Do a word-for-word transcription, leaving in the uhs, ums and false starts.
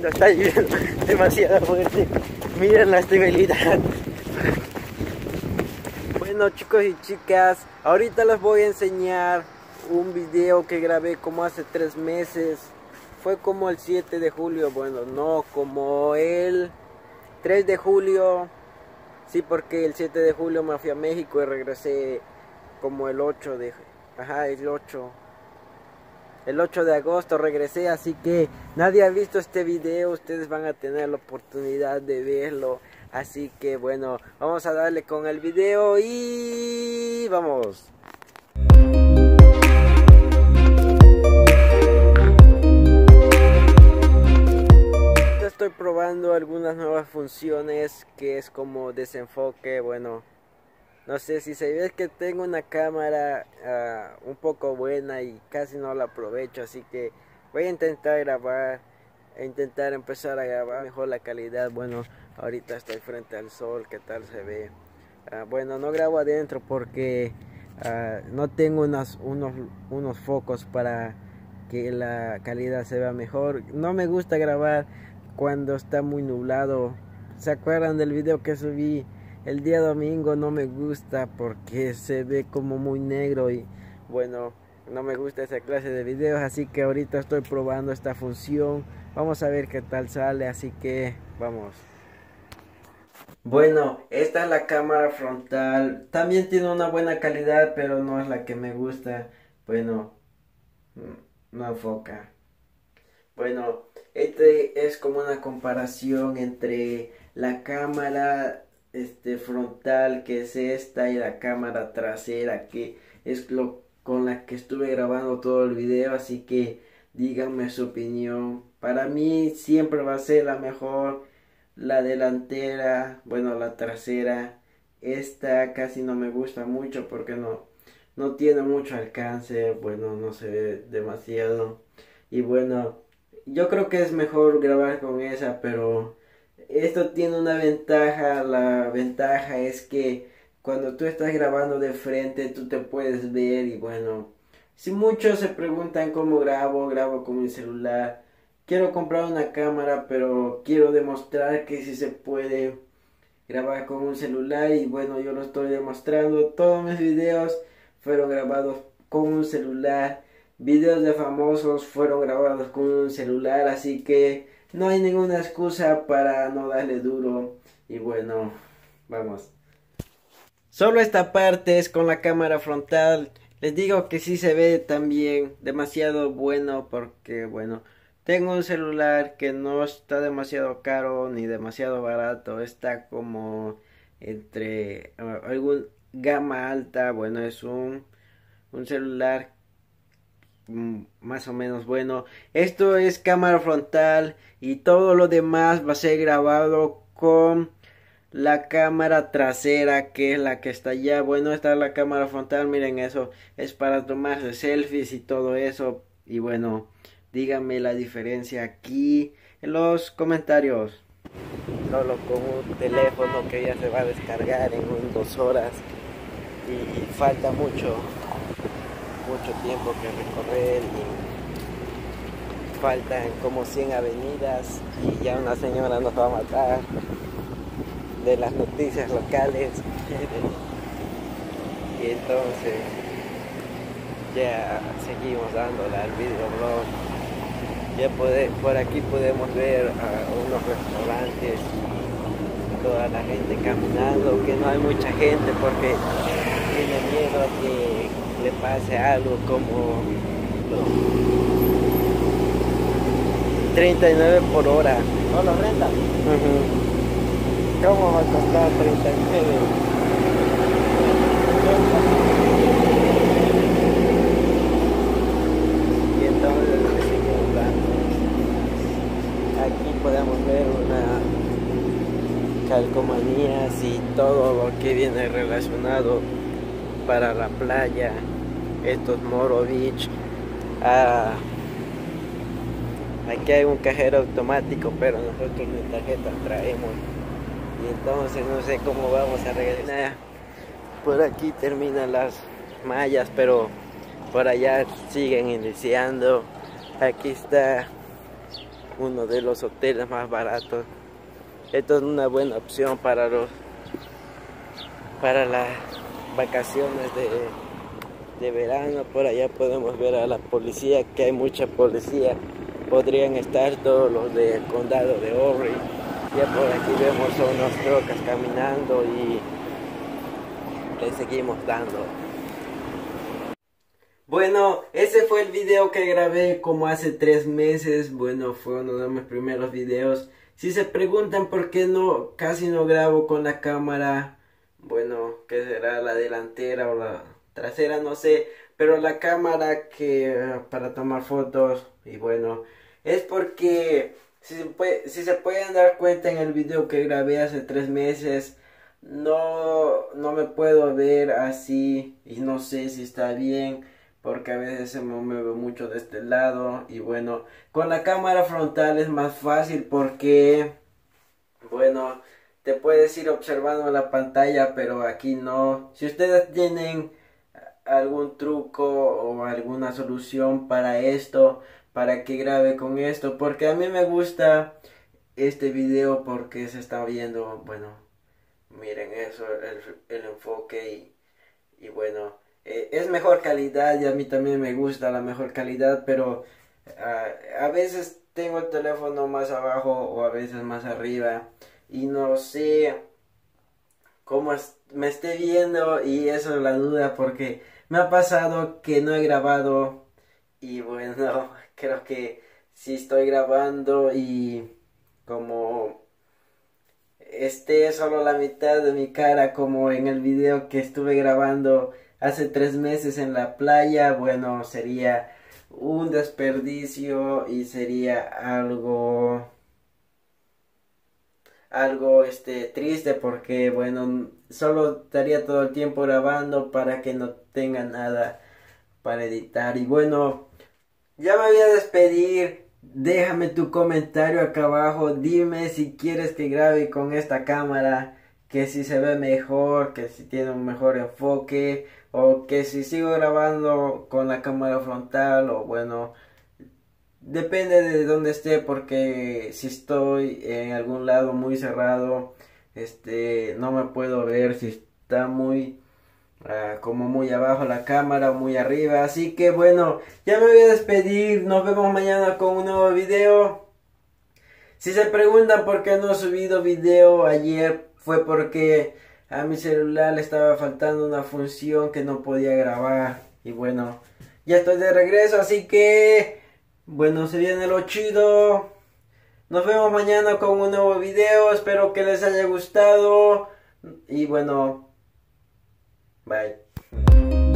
No, está lloviendo demasiado fuerte. Miren las velitas. Bueno, chicos y chicas, ahorita les voy a enseñar un video que grabé como hace tres meses. Fue como el siete de julio. Bueno, no, como el tres de julio. Sí, porque el siete de julio me fui a México y regresé como el ocho de... Ajá, el ocho. El ocho de agosto regresé, así que nadie ha visto este video, ustedes van a tener la oportunidad de verlo. Así que bueno, vamos a darle con el video y vamos. Estoy probando algunas nuevas funciones que es como desenfoque, bueno. No sé si se ve que tengo una cámara uh, un poco buena y casi no la aprovecho, así que voy a intentar grabar, a intentar empezar a grabar mejor la calidad. Bueno, ahorita estoy frente al sol, ¿qué tal se ve? Uh, bueno, no grabo adentro porque uh, no tengo unas, unos, unos focos para que la calidad se vea mejor. No me gusta grabar cuando está muy nublado. ¿Se acuerdan del video que subí el día domingo? No me gusta porque se ve como muy negro y bueno, no me gusta esa clase de videos, así que ahorita estoy probando esta función. Vamos a ver qué tal sale, así que vamos. Bueno, esta es la cámara frontal. También tiene una buena calidad, pero no es la que me gusta. Bueno, no enfoca. Bueno, este es como una comparación entre la cámara este frontal, que es esta, y la cámara trasera, que es lo con la que estuve grabando todo el video. Así que díganme su opinión. Para mí siempre va a ser la mejor la delantera, bueno, la trasera. Esta casi no me gusta mucho porque no no tiene mucho alcance, bueno, no se ve demasiado. Y bueno, yo creo que es mejor grabar con esa, pero esto tiene una ventaja. La ventaja es que cuando tú estás grabando de frente tú te puedes ver. Y bueno, si muchos se preguntan cómo grabo, grabo con mi celular. Quiero comprar una cámara, pero quiero demostrar que sí se puede grabar con un celular. Y bueno, yo lo estoy demostrando. Todos mis videos fueron grabados con un celular. Videos de famosos fueron grabados con un celular, así que no hay ninguna excusa para no darle duro. Y bueno, vamos. Solo esta parte es con la cámara frontal. Les digo que sí se ve también demasiado bueno porque bueno, tengo un celular que no está demasiado caro ni demasiado barato. Está como entre uh, algún gama alta. Bueno, es un, un celular más o menos bueno. Esto es cámara frontal y todo lo demás va a ser grabado con la cámara trasera, que es la que está allá. Bueno, esta es la cámara frontal, miren, eso es para tomarse selfies y todo eso. Y bueno, díganme la diferencia aquí en los comentarios. Solo con un teléfono que ya se va a descargar en un, dos horas y falta mucho mucho tiempo que recorrer y faltan como cien avenidas y ya una señora nos va a matar de las noticias locales. Y entonces ya seguimos dándole al videoblog. Ya puede, por aquí podemos ver a unos restaurantes y toda la gente caminando, que no hay mucha gente porque tiene miedo a que le pase algo como los treinta y nueve por hora. ¿No lo rentan? Uh-huh. ¿Cómo va a costar treinta y nueve? Y entonces seguimos dando. Aquí podemos ver una calcomanías y todo lo que viene relacionado para la playa. Esto es Moro Beach. Ah, aquí hay un cajero automático, pero nosotros ni tarjeta traemos y entonces no sé cómo vamos a regresar. Por aquí terminan las mallas, pero por allá siguen iniciando. Aquí está uno de los hoteles más baratos. Esto es una buena opción para los para las vacaciones de, de verano. Por allá podemos ver a la policía, que hay mucha policía. Podrían estar todos los del condado de Orry. Ya por aquí vemos a unos trocas caminando y le seguimos dando. Bueno, ese fue el video que grabé como hace tres meses. Bueno, fue uno de mis primeros videos. Si se preguntan por qué no, casi no grabo con la cámara, bueno, que será la delantera o la trasera, no sé, pero la cámara que para tomar fotos. Y bueno, es porque si se, puede, si se pueden dar cuenta en el video que grabé hace tres meses, no, no me puedo ver así y no sé si está bien, porque a veces se me mueve mucho de este lado. Y bueno, con la cámara frontal es más fácil porque, bueno, te puedes ir observando la pantalla, pero aquí no. Si ustedes tienen algún truco o alguna solución para esto, para que grabe con esto, porque a mí me gusta este video porque se está viendo, bueno, miren eso, el, el enfoque y, y bueno, es mejor calidad y a mí también me gusta la mejor calidad, pero uh, a veces tengo el teléfono más abajo o a veces más arriba y no sé cómo es, me esté viendo, y eso es la duda porque me ha pasado que no he grabado. Y bueno, creo que sí estoy grabando y como esté solo la mitad de mi cara como en el video que estuve grabando hace tres meses en la playa, bueno, sería un desperdicio y sería algo, algo este, triste porque, bueno, solo estaría todo el tiempo grabando para que no tenga nada para editar. Y bueno, ya me voy a despedir. Déjame tu comentario acá abajo, dime si quieres que grabe con esta cámara, que si se ve mejor, que si tiene un mejor enfoque, o que si sigo grabando con la cámara frontal, o bueno, depende de dónde esté, porque si estoy en algún lado muy cerrado, este, no me puedo ver si está muy, uh, como muy abajo la cámara o muy arriba. Así que bueno, ya me voy a despedir, nos vemos mañana con un nuevo video. Si se preguntan por qué no he subido video ayer, fue porque a mi celular le estaba faltando una función que no podía grabar. Y bueno, ya estoy de regreso, así que bueno, se viene lo chido. Nos vemos mañana con un nuevo video. Espero que les haya gustado. Y bueno, bye.